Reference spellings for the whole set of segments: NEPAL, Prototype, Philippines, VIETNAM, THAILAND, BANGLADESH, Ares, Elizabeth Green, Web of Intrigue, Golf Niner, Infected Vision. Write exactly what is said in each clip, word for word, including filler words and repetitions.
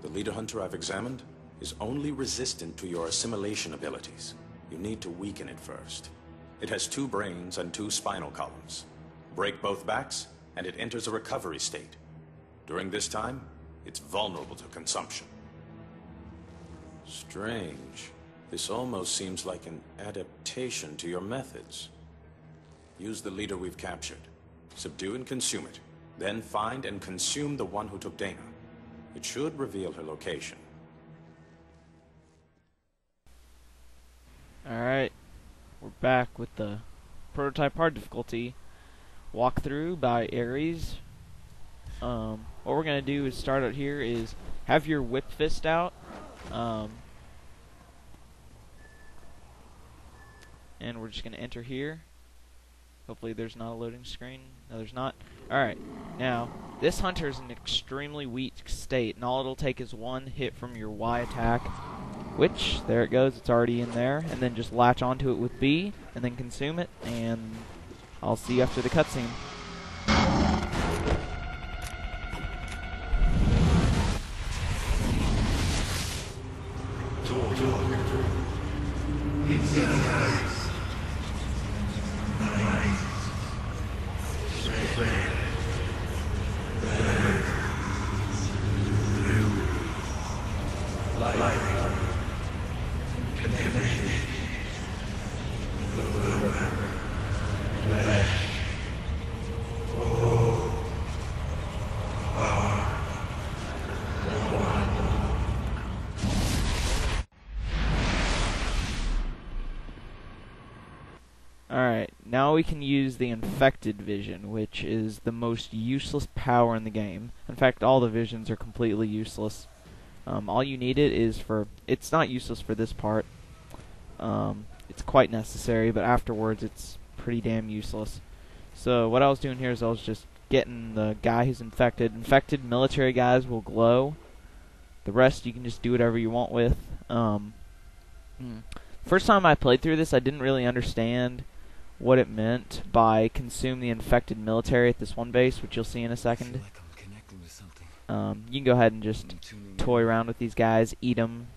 The leader hunter I've examined is only resistant to your assimilation abilities. You need to weaken it first. It has two brains and two spinal columns. Break both backs, and it enters a recovery state. During this time, it's vulnerable to consumption. Strange. This almost seems like an adaptation to your methods. Use the leader we've captured. Subdue and consume it. Then find and consume the one who took Dana. It should reveal her location. Alright, we're back with the prototype hard difficulty walkthrough by Ares. Um, what we're going to do is start out here is have your whip fist out. Um, and we're just going to enter here. Hopefully there's not a loading screen. No, there's not. Alright, now this hunter is in an extremely weak state, and all it'll take is one hit from your Y attack, which, there it goes, it's already in there, and then just latch onto it with B, and then consume it, and I'll see you after the cutscene. Alright, now we can use the Infected Vision, which is the most useless power in the game. In fact, all the visions are completely useless. Um, all you need it is for... It's not useless for this part. Um, it's quite necessary, but afterwards it's pretty damn useless. So what I was doing here is I was just getting the guy who's infected. Infected military guys will glow. The rest you can just do whatever you want with. Um, first time I played through this, I didn't really understand what it meant by consume the infected military at this one base, which you'll see in a second. Like um, you can go ahead and just toy around with these guys, eat them.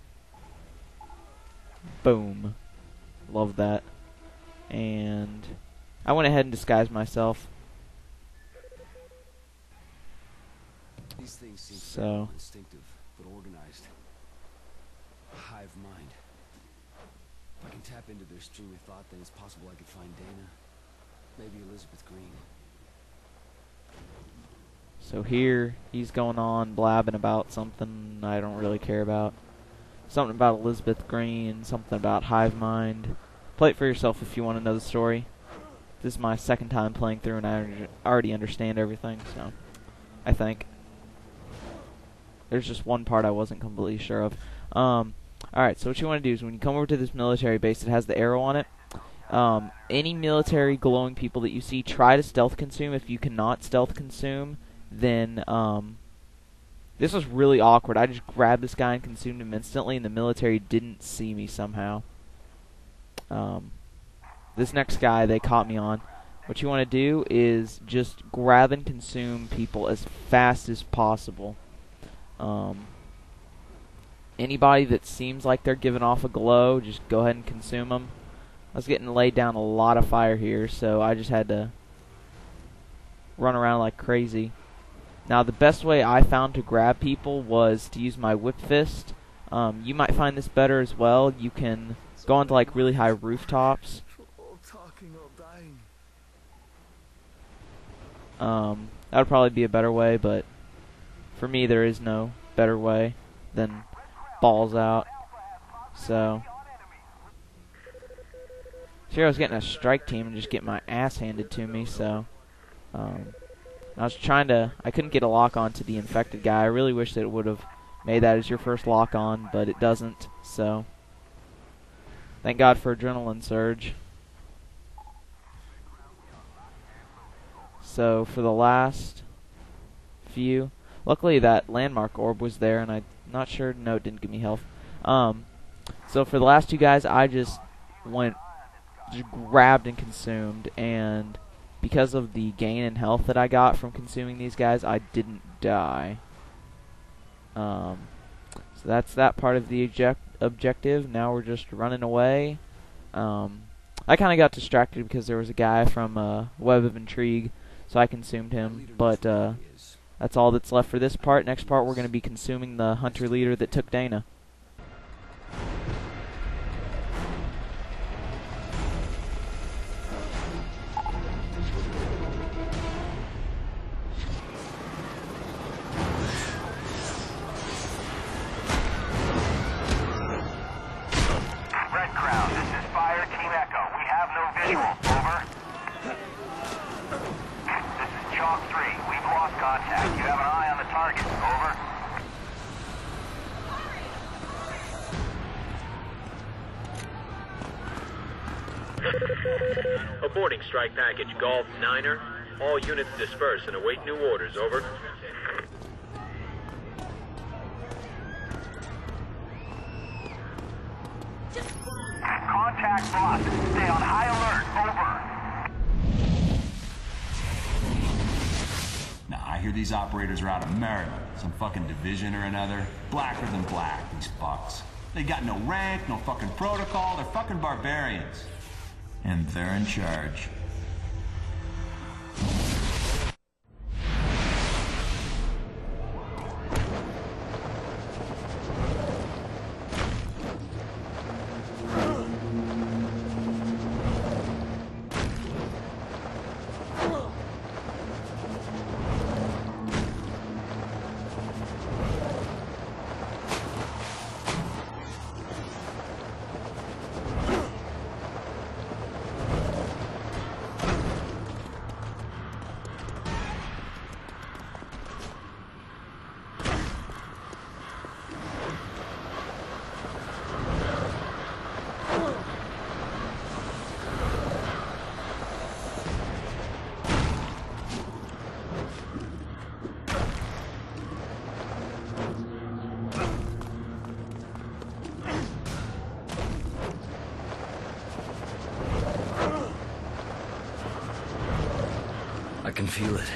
Boom. Love that. And I went ahead and disguised myself. These things seem so instinctive, but organized. Hive mind. If I can tap into their stream of thought, then it's possible I could find Dana. Maybe Elizabeth Green. So here, he's going on blabbing about something I don't really care about. Something about Elizabeth Green, something about Hive Mind. Play it for yourself if you want to know the story. This is my second time playing through, and I already understand everything, so I think. There's just one part I wasn't completely sure of. Um... Alright, so what you want to do is when you come over to this military base that has the arrow on it, um, any military glowing people that you see, try to stealth consume. If you cannot stealth consume, then, um, this was really awkward. I just grabbed this guy and consumed him instantly, and the military didn't see me somehow. Um, this next guy they caught me on. What you want to do is just grab and consume people as fast as possible. Um... Anybody that seems like they're giving off a glow, just go ahead and consume them. I was getting laid down a lot of fire here, so I just had to run around like crazy. Now, the best way I found to grab people was to use my whip fist. Um, you might find this better as well. You can go onto like really high rooftops. Um, that would probably be a better way, but for me, there is no better way than balls out. So, sure, I was getting a strike team and just getting my ass handed to me, so um, I was trying to, I couldn't get a lock on to the infected guy. I really wish that it would have made that as your first lock on, but it doesn't, so thank God for adrenaline surge. So for the last few, luckily that landmark orb was there, and I not sure. No, it didn't give me health. Um, so for the last two guys, I just went, just grabbed and consumed, and because of the gain in health that I got from consuming these guys, I didn't die. Um, So that's that part of the object objective. Now we're just running away. Um, I kind of got distracted because there was a guy from uh, Web of Intrigue, so I consumed him. But uh, that's all that's left for this part. Next part, we're going to be consuming the hunter leader that took Dana. Aborting strike package Golf Niner. All units disperse and await new orders. Over. Contact lost. Stay on high alert. Over. Now, I hear these operators are out of Maryland. Some fucking division or another. Blacker than black, these fucks. They got no rank, no fucking protocol. They're fucking barbarians. And they're in charge. I can feel it.